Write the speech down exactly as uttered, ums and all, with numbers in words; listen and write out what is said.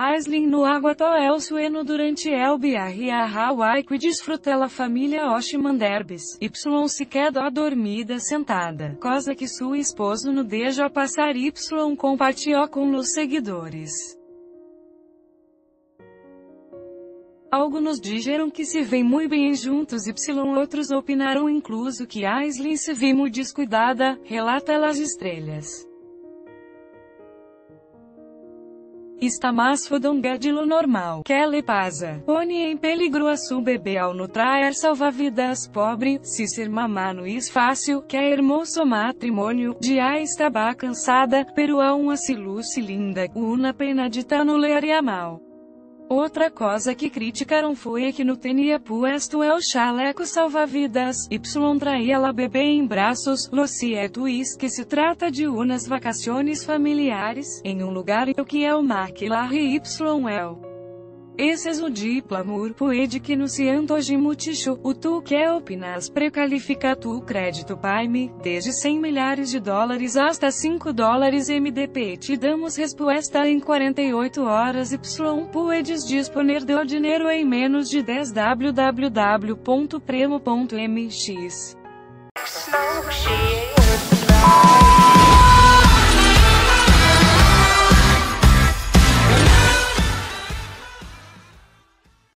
Aislinn no águató el sueno durante el viaje a Hawái que desfruta la família Ochmann Derbez, y se quedó dormida sentada, cosa que su esposo no dejó passar y compartió com los seguidores. Alguns dijeron que se veem muito bem juntos y outros opinaram incluso que Aislinn se vê muito descuidada, relata las estrelas. Está mais fodonga de lo normal. Que le pasa? Pone em peligro a su bebê ao no traer salvavidas pobre. Se ser mamá no es fácil, que hermoso matrimônio. Já estaba cansada, pero aún así luce linda. Una pena de tanto le haría mal. Outra coisa que criticaram foi que no tenia puesto el chaleco salva-vidas, y traía la bebê em braços. Lucia Twist que se trata de unas vacaciones familiares, em um lugar o que é o mar que larga yl. Esse é o diplamur, puede que no se antoje muticho, o tu que opinas precalifica tu crédito paime, desde cem milhares de dólares hasta cinco dólares M D P te damos resposta em quarenta e oito horas y puedes disponer de o dinheiro em menos de dez w w w ponto premo ponto m x.